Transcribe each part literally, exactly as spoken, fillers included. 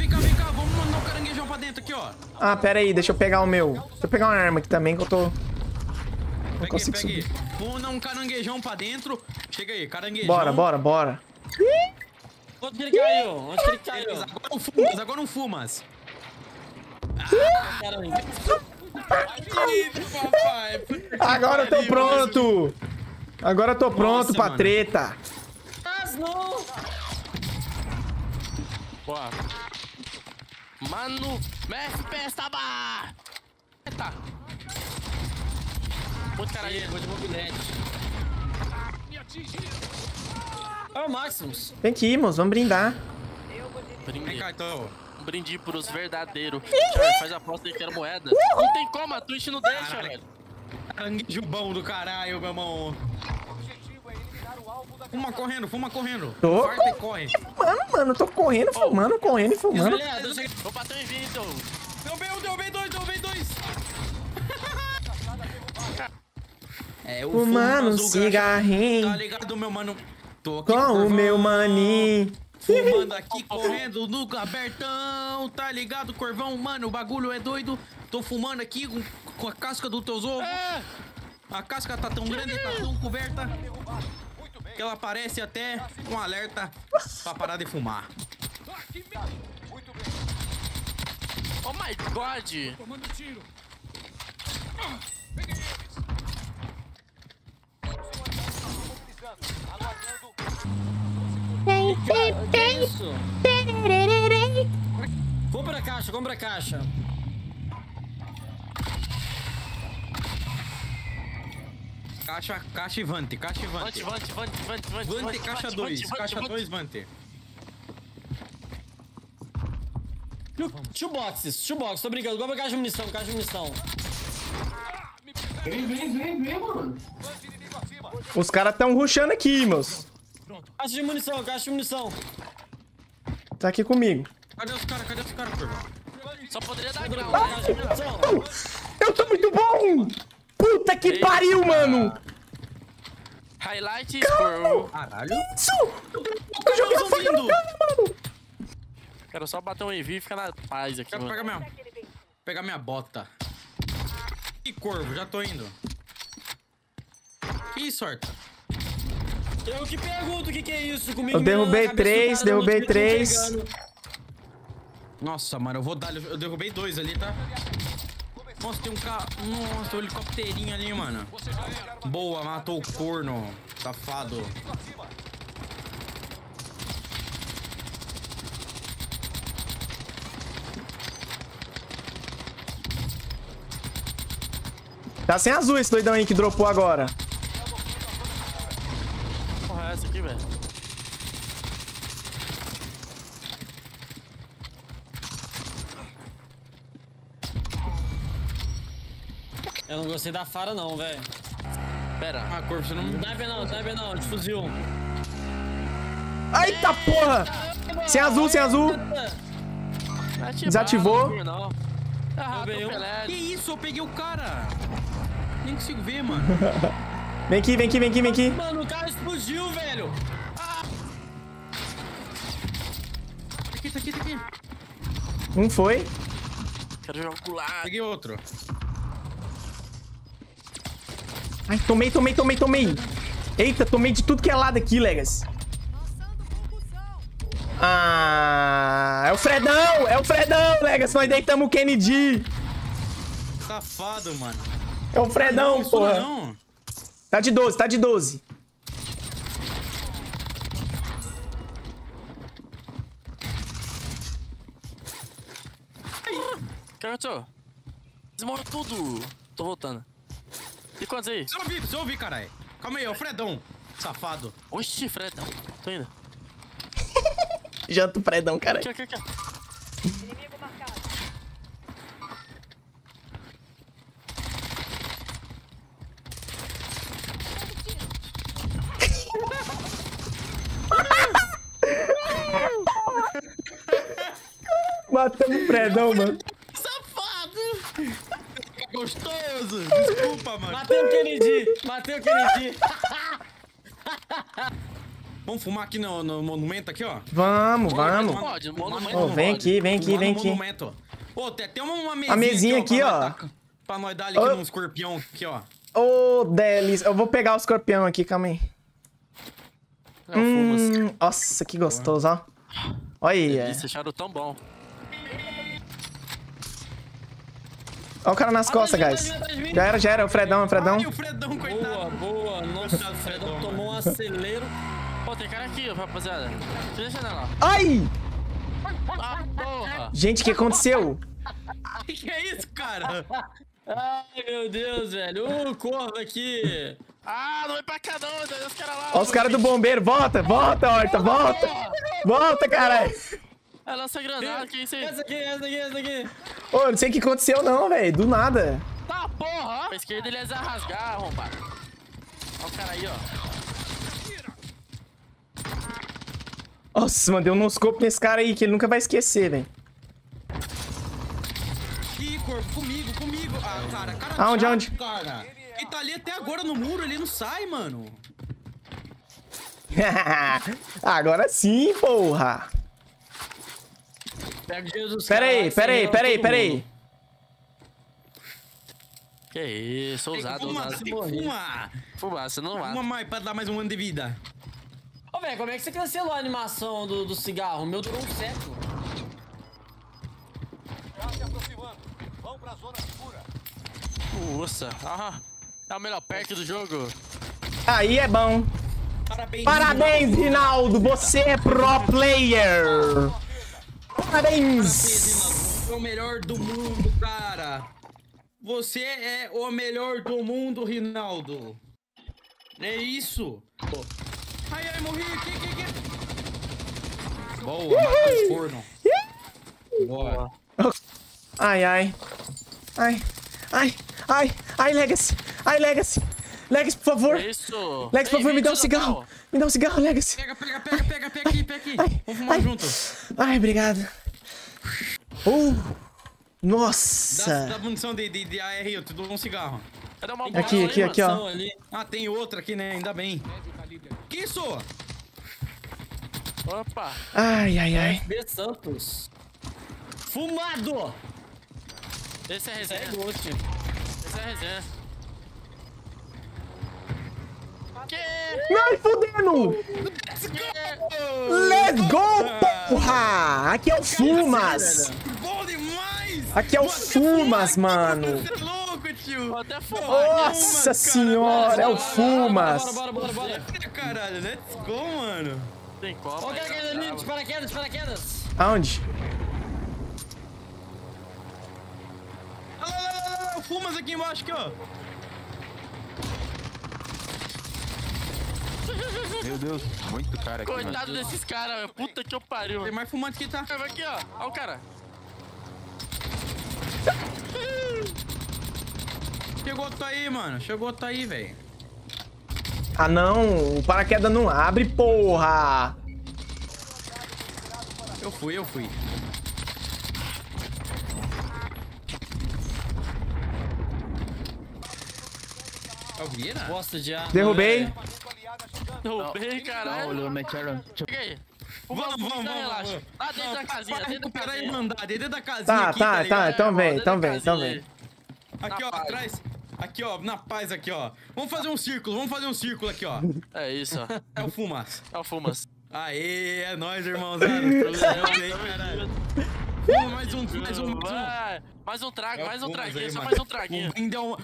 vem cá, vem cá. Vamos mandar um caranguejão pra dentro aqui, ó. Ah, pera aí. Deixa eu pegar o meu. Deixa eu pegar uma arma aqui também que eu tô... Não consigo subir. Vamos mandar um caranguejão pra dentro. Chega aí, caranguejão. Bora, bora, bora. Onde ele caiu? Onde ele caiu? Agora não fumas, agora não fumas. Ah, caralho. Agora eu tô pronto. Agora eu tô pronto. Nossa, pra mano. Treta. Mas não. Boa. Mano, mexe pesta barra. Eita. Muito caralho, vou de mobilete. Me atingiu. É o Maximus. Vem aqui, moço. Vamos brindar. Vem cá, então. Brinde pros verdadeiros. Faz a aposta e quero moeda. Não tem como, a Twitch não deixa, cara, velho. Caranguejubão do caralho, meu irmão. Fuma correndo, fuma correndo. Tô corre, corre. Fumando, mano. Tô correndo, fumando, oh. correndo e fumando. Vou bater o invito. Deu bem um, deu bem dois, deu bem dois. É, o mano, cigarrinho. Tá ligado, meu mano? Tô aqui com o meu maninho. Fumando aqui, correndo no abertão. Tá ligado, Corvão? Mano, o bagulho é doido. Tô fumando aqui com, com a casca do teus ovos. É. A casca tá tão grande, tá tão coberta, que ela parece até um alerta pra parar de fumar. Oh my God! Tomando tiro. Tem, tem, tem. Compra a caixa, compra a caixa. Caixa, caixa e Vante, caixa e Vante. Vante, Vante, Vante, Vante. Vante, caixa dois, caixa dois, Vante. Shoeboxes, shoeboxes, tô brincando. Compra a caixa de munição, caixa de munição. Vem, vem, vem, vem, mano. Os caras tão rushando aqui, meus. Caixa de munição, caixa de munição. Tá aqui comigo. Cadê os caras? Cadê os caras, porra? Só poderia dar grau, caixa de munição. Eu tô muito bom! Puta que Eita. pariu, mano! Highlight Squirrel. Caralho! Isso! Eu joguei a faca no cara, mano! Quero só bater um E V e ficar na paz aqui, Quero mano. Pegar minha... pegar minha bota. Que corvo, já tô indo. Que sorte. Eu que pergunto o que, que é isso comigo. Eu derrubei três, derrubei três. Nossa, mano, eu vou dar. Eu derrubei dois ali, tá? Nossa, tem um carro. Nossa, tem um helicópterinho ali, mano. Boa, matou o corno. Safado. Tá sem azul esse doidão aí que dropou agora. Porra, é essa aqui, velho. Eu não gostei da fara não, velho. Pera. Ah, corpo, você não... Dive não, dive não, de fuzil. Eita porra! Sem azul, sem azul. Desativou. Ah, que isso, eu peguei o cara. Nem consigo ver, mano. Vem aqui, vem aqui, vem aqui, vem aqui. Mano, o carro explodiu, velho. Ah. Tá aqui, tá aqui, tá aqui. Um foi. Quero jogar. Peguei outro. Ai, tomei, tomei, tomei, tomei. Eita, tomei de tudo que é lado aqui, Legas. Ah, é o Fredão, é o Fredão, Legas. Nós deitamos o Kennedy. Safado, mano. É o Fredão, não, porra. Não. Tá de doze, tá de doze. Caramba, desmorou tudo. Tô voltando. E quantos aí? Só ouvi, só ouvi, caralho. Calma aí, é o Fredão, safado. Oxi, Fredão. Tô indo. Janta o Fredão, caralho. Aqui, aqui, aqui. Inimigo marcado. Matamos o Fredão, mano. Safado. Gostoso. Desculpa, mano. Matei o Kennedy. Matei o Kennedy. Vamos fumar aqui no, no monumento aqui, ó? Vamos, vamos. Pode, monumento oh, vem pode. aqui, vem aqui, vem aqui. Monumento. Ô, tem até uma, uma mesinha, a mesinha aqui, ó. Aqui, ó. Pra nós dar ali oh. um escorpião aqui, ó. Ô, oh, delícia. Eu vou pegar o escorpião aqui, calma aí. Eu hum, fumo. Nossa, que gostoso, ó. Olha aí. Vocês acharam tão bom. Olha o cara nas ah, costas, guys. Tá vindo, tá vindo. Já era, já era. O Fredão, o Fredão. Ai, o Fredão, coitado. Boa, boa. Nossa, o Fredão tomou um acelero. Pô, tem cara aqui, rapaziada. Deixa eu lá. Ai! Ah, porra. Gente, o que aconteceu? O que é isso, cara? Ai, meu Deus, velho. O uh, corvo aqui. Ah, não é pra cá, não. Olha os caras lá. Olha os caras do bombeiro. Volta, volta, Horta. Volta. Volta, caralho. É a nossa granada, que é isso aí? Essa aqui, essa aqui, essa aqui. Ô, não sei o que aconteceu não, velho. Do nada. Tá, porra. Pra esquerda ele ia rasgar, arrombado. Olha o cara aí, ó. Nossa, mano, deu um noscope nesse cara aí, que ele nunca vai esquecer, velho. Ih, corpo, comigo, comigo. Ah, cara, cara. Aonde, chato, aonde? Cara. Ele tá ali até agora no muro, ele não sai, mano. Agora sim, porra. Pera aí, pera aí, pera aí, pera aí. Que isso, ousado, ousado. Fuma, fuma, você não mata. Fuma mais pra dar mais um ano de vida. Ô, velho, como é que você cancelou a animação do, do cigarro? O meu durou um século. Já se aproximando. Vamos pra zona escura. Nossa, ah, é o melhor perk do jogo. Aí é bom. Parabéns, Parabéns Rinaldo, você é pro player. Parabéns! Você é o melhor do mundo, cara! Você é o melhor do mundo, Rinaldo! É isso! Ai, ai, morri! Que, que, que... Boa, matou o forno! Boa! Ai, ai! Ai, ai, ai, ai, Legacy! Ai, Legacy! Legacy, por favor! Isso. Legacy, por favor, ei, me dá um cigarro! Pau. Me dá um cigarro, Legacy! Pega, pega, pega, pega, pega aqui, pega aqui! Vamos fumar ai. junto! Ai, obrigado! Uh, nossa! Dá, dá munição de, de, de A R, eu te dou um cigarro. Uma aqui, aqui, aqui, ó. Ali. Ah, tem outra aqui, né? Ainda bem. Que isso? Opa! Ai, ai, ai. F B Santos. Fumado! Esse é resenha. Esse é resenha. Não, fudendo! Let's go! Let's go, porra! Aqui é o Fumas! Bom demais! Aqui é o Fumas, mano! Você é louco, tio! Nossa senhora, é o Fumas! Bora, bora, bora, bora! Caralho, let's go, mano! Tem copa! Ô, cara, ali, de paraquedas, de paraquedas! Aonde? Olha lá, lá, lá, lá, o Fumas aqui embaixo, aqui, ó! Meu Deus, muito cara aqui. Coitado desses caras, puta que eu pariu. Tem mais fumante que tá. Vai aqui, ó. Olha o cara. Chegou outro aí, mano. Chegou outro aí, velho. Ah, não. O paraquedas não abre, porra. Eu fui, eu fui. Gosta de ar. Derrubei. Derrubei, caralho. Pega aí. Vamos, vamos, vamos. Relaxa. Ah, dentro da casinha, dentro da casinha. Mandar, dentro da casinha. Tá, tá, tá. Então vem, então vem, então vem. Aqui, ó, atrás. Aqui, ó, na paz, aqui, ó. Vamos fazer um círculo, vamos fazer um círculo aqui, ó. É isso, ó. É o Fumas. É o Fumas. Aê, é nóis, irmãozada. Mais um, mais um, mais um. Mais um trago, mais um traguinho, só mais um traguinho.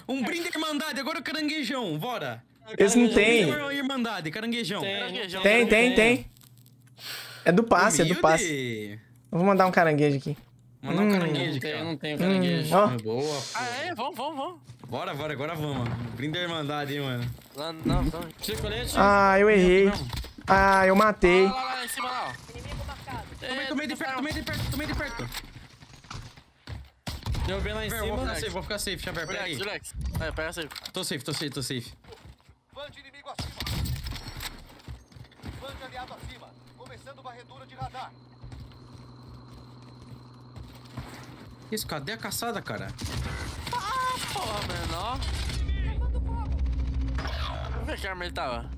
Um brinde à Irmandade, agora o caranguejão, bora. Eles não tem. Irmandade, caranguejão. Tem, tem, tem. É do passe, é do passe. Eu vou mandar um caranguejo aqui. Mandar um caranguejo, cara. Eu não tenho caranguejo. Boa, ah, é? Vamos, vamos, vamos. Bora, bora, agora vamos. Brinde à Irmandade, hein, mano. Não, não, não. Ah, eu errei. Ah, eu matei. Lá, lá, lá, em cima, lá, ó. Inimigo marcado. Tomei de perto, tomei de perto, tomei de perto. Deu bem lá em cima. Vou ficar safe, vou ficar safe, Xavier, pega aí. Relax, relax. Pega safe. Tô safe, tô safe, tô safe. Band inimigo acima. Band aliado acima. Começando varredura de radar. Isso, cadê a caçada, cara? Ah, porra, menor. Vamos ver que arma ele tava.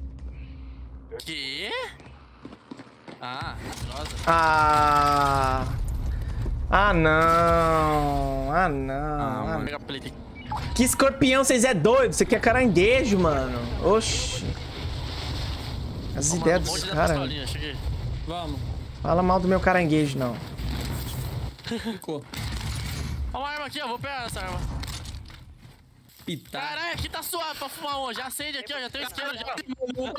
Que? Ah, nossa. Ah. Ah, não. Ah, não. Ah, mano. Que escorpião, vocês é doido. Isso aqui é caranguejo, mano. Oxi. As Vamos, ideias dos caras. Vamos. Fala mal do meu caranguejo, não. Ficou. Olha uma arma aqui, ó. Vou pegar essa arma. Pitar. Caralho, aqui tá suave pra fumar um. Já acende aqui, ó. Já tem o isqueiro já.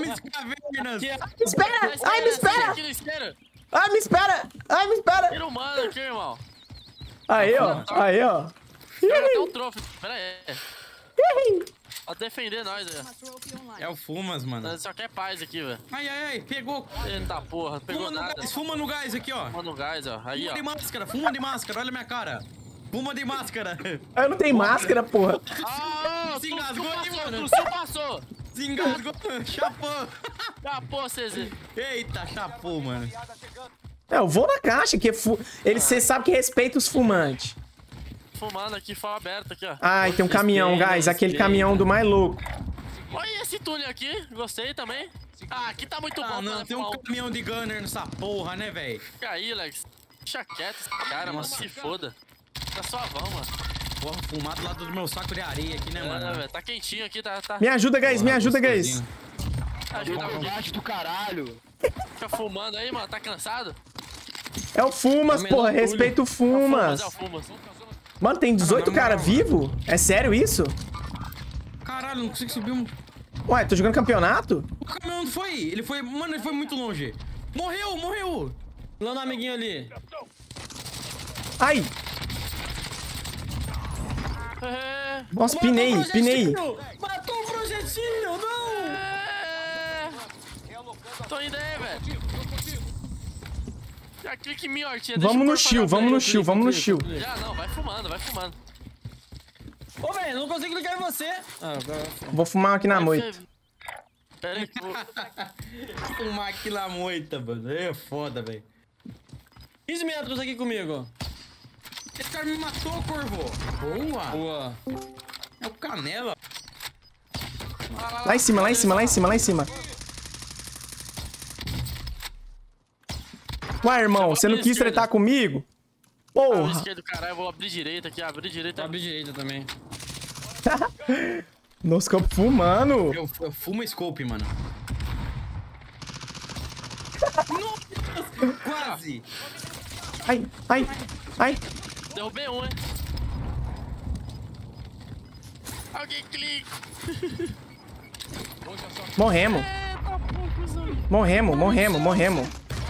Me espera! Ai, me espera! Ai, me espera! Ai, me espera! Tira o mano aqui, irmão. Aí, ó. Aí, ó. Pega até um troféu. Pera aí. Pra defender nós, velho. É o Fumas, mano. Só quer paz aqui, velho. Ai, ai, ai. Pegou. Eita porra. Pegou fuma nada. No gás, fuma no gás aqui, ó. Fuma no gás, ó. Aí, fuma ó. de máscara. Fuma de máscara. Olha a minha cara. Fuma de máscara. Eu não tenho máscara, porra. Ah, se engasgou aí, mano. O seu passou. Se engasgou. Chapou. Chapou, C Z. Eita, chapou, mano. É, eu vou na caixa, que você ah. sabe que respeita os fumantes. Fumando aqui, fala aberto aqui, ó. Ai, tem um caminhão, guys. Aquele caminhão do mais louco. Olha esse túnel aqui. Gostei também. Ah, aqui tá muito ah, bom. Não, tem um caminhão de gunner nessa porra, né, velho? Fica aí, Lex. Deixa quieto esse cara, mano. Se foda. Tá suavão, mano. Porra, fumar do lado do meu saco de areia aqui, né, é, mano? Véio, tá quentinho aqui, tá... tá... Me ajuda, guys. Porra, me ajuda, guys. Ajuda o gato do caralho. Fica fumando aí, mano. Tá cansado? É o Fumas, é porra. Respeita o Fumas. É o Fumas, é o Fumas. Mano, tem dezoito cara vivo? É sério isso? Caralho, não consigo subir um... Ué, tô jogando campeonato? O caminhão não foi. Ele foi... Mano, ele foi muito longe. Morreu, morreu. Lá no amiguinho ali. Ai. É... Nossa, Matou pinei, um pinei. Matou um projetinho, não. É... Tô indo aí, velho. Já clica em mim, Hortinha. Vamos no shield, vamos no shield, vamos no shield. Já não, vai fumando, vai fumando. Ô, velho, não consigo clicar em você. Ah, agora... Vou fumar aqui na moita. Ser... Pera aí, vou... Fumar aqui na moita, mano. É foda, velho. quinze metros aqui comigo. Esse cara me matou, Corvo. Boa. Boa. É o Canela. Lá, lá, lá em cima, lá em cima, lá em cima, lá em cima. Uai, irmão, você não quis esquerda. tretar comigo? Porra! Abri esquerda, caralho, eu vou abrir direita aqui, abrir direita. Vou abrir direita também. No scope fumando. Eu, eu fumo scope, mano. Nossa, quase! Ai, ai, ai. Derrubei um, hein? Alguém clica. Morremos. Morremos, morremos, morremos.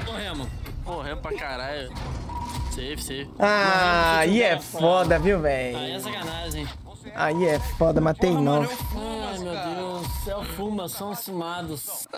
Morremos. Morremos pra caralho. Safe, safe. Ah, aí é foda, viu, velho? Aí é sacanagem. Aí é foda, matei não. Ai, meu Deus. Céu, fuma, são cimados.